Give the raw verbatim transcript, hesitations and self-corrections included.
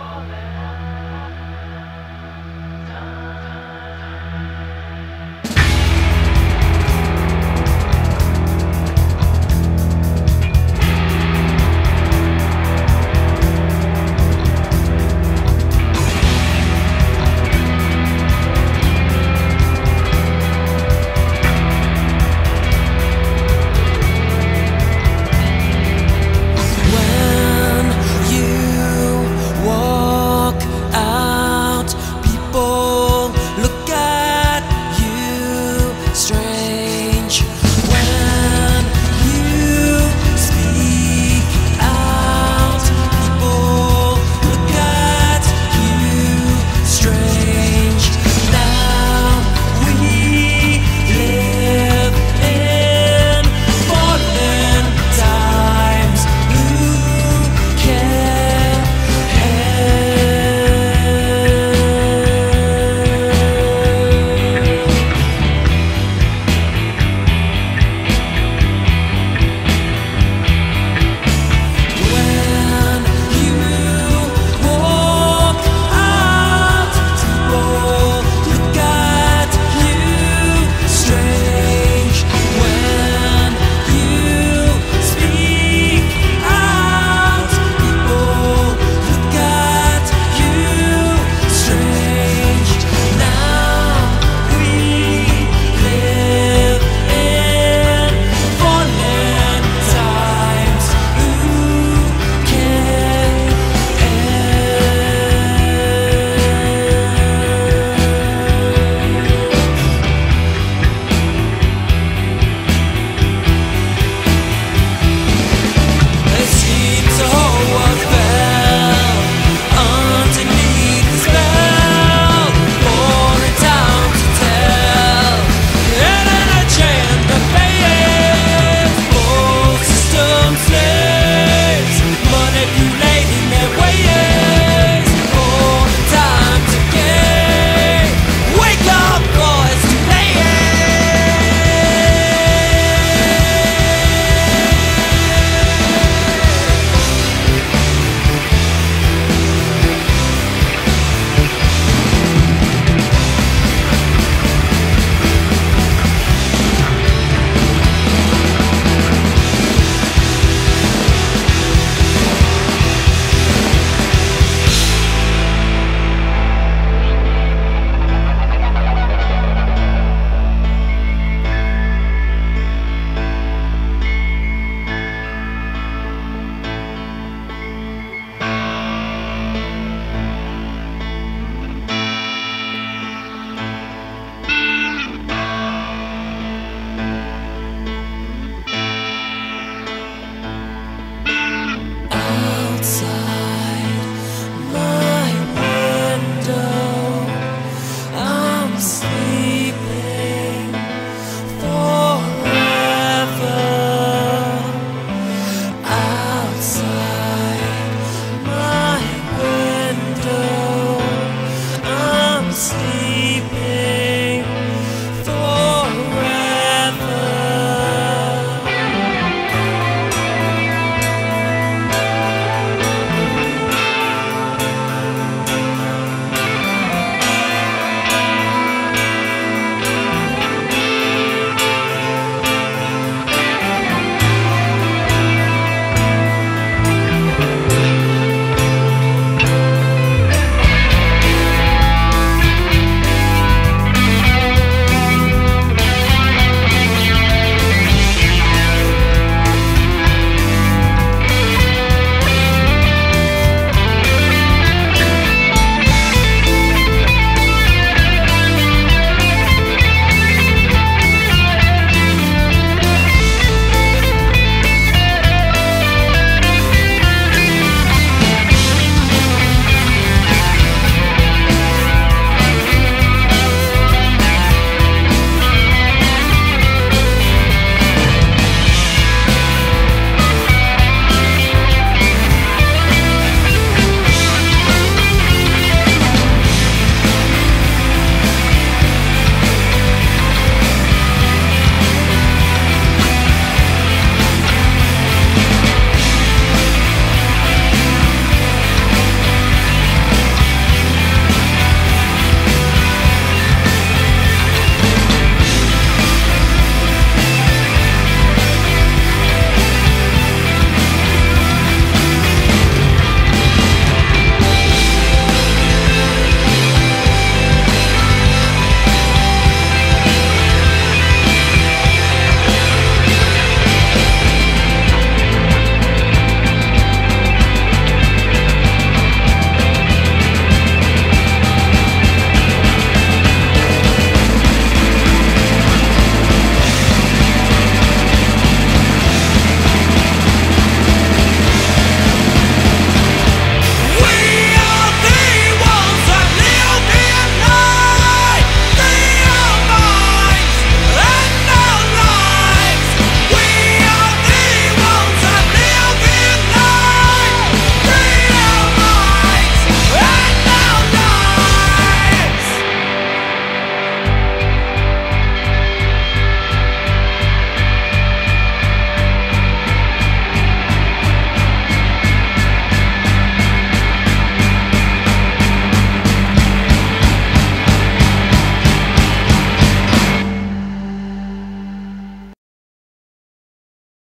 Amen.